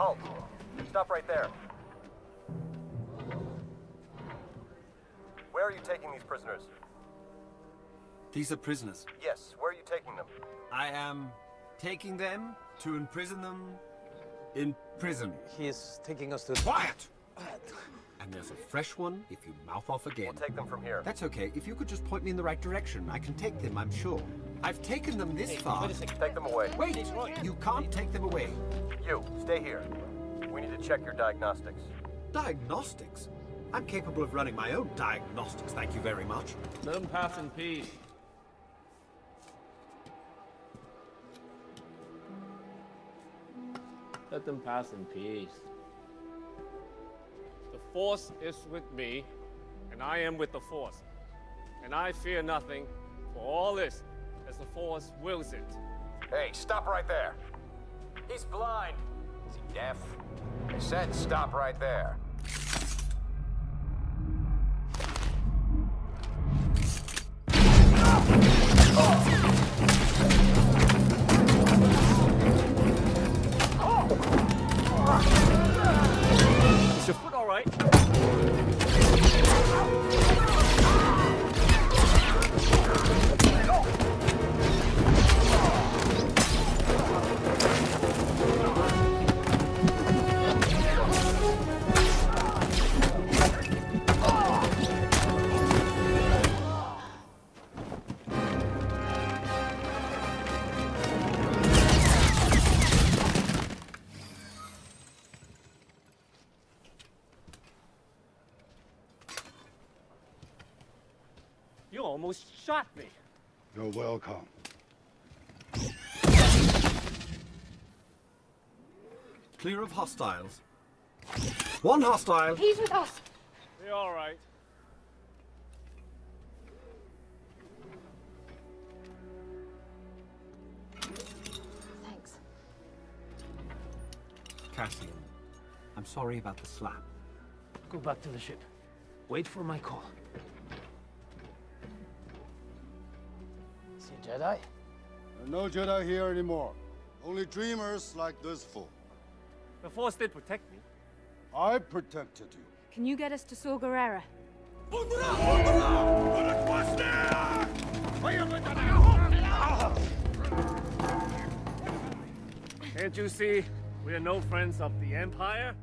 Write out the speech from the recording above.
Halt. Stop right there. Where are you taking these prisoners? These are prisoners? Yes. Where are you taking them? I am taking them to imprison them in prison. He is taking us to... Quiet! And there's a fresh one if you mouth off again. We'll take them from here. That's okay. If you could just point me in the right direction, I can take them, I'm sure. I've taken them this far. Take them away. Wait! You can't take them away. You, stay here. We need to check your diagnostics. Diagnostics? I'm capable of running my own diagnostics, thank you very much. Let them pass in peace. Let them pass in peace. The Force is with me, and I am with the Force. And I fear nothing for all this, as the Force wills it. Hey, stop right there. He's blind. Is he deaf? I said stop right there. Almost shot me. You're welcome. Clear of hostiles. One hostile. He's with us. They're all right. Thanks. Cassian, I'm sorry about the slap. Go back to the ship. Wait for my call. Jedi? There are no Jedi here anymore. Only dreamers like this fool. The Force did protect me. I protected you. Can you get us to Saw Gerrera? Can't you see? We are no friends of the Empire.